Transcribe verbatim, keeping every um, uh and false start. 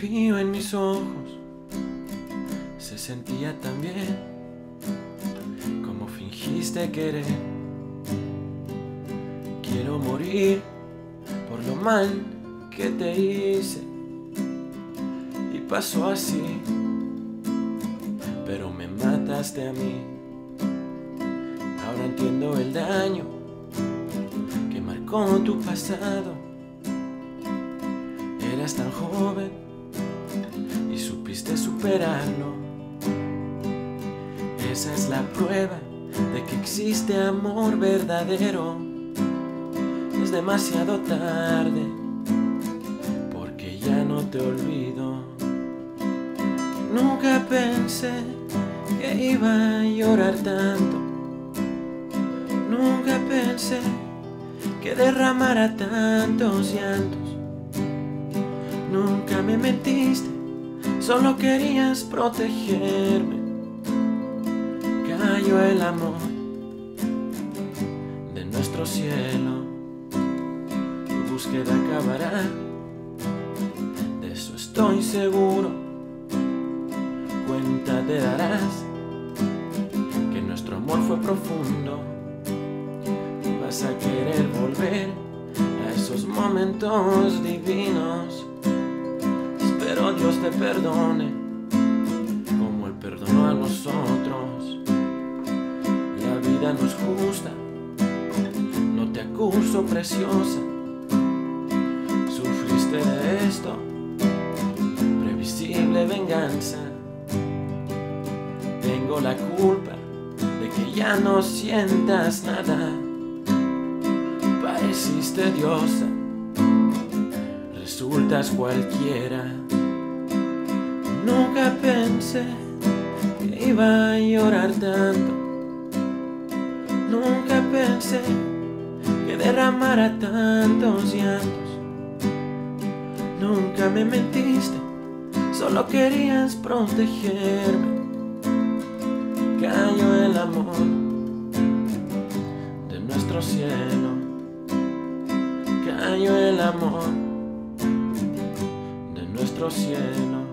fijo en mis ojos, se sentía tan bien como fingiste querer. Quiero morir por lo mal que te hice, y pasó así, pero me mataste a mí. Ahora entiendo el daño que marcó tu pasado. Eras tan joven y supiste superarlo. Esa es la prueba de que existe amor verdadero. Es demasiado tarde porque ya no te olvido. Nunca pensé que iba a llorar tanto. Nunca pensé que derramara tantos llantos. Nunca me mentiste, solo querías protegerme. Cayó el amor de nuestro cielo. Tu búsqueda acabará, de eso estoy seguro. Cuenta te darás que nuestro amor fue profundo. Vas a querer volver a esos momentos divinos. Espero Dios te perdone como Él perdonó a nosotros. La vida no es justa, no te acuso, preciosa. Sufriste de esto, previsible venganza. Tengo la culpa de que ya no sientas nada. Pareciste diosa, resultas cualquiera. Nunca pensé que iba a llorar tanto. Nunca pensé que derramara tantos llantos. Nunca me mentiste, solo querías protegerme. Cayó el amor de nuestro cielo. Cayó el amor de nuestro cielo.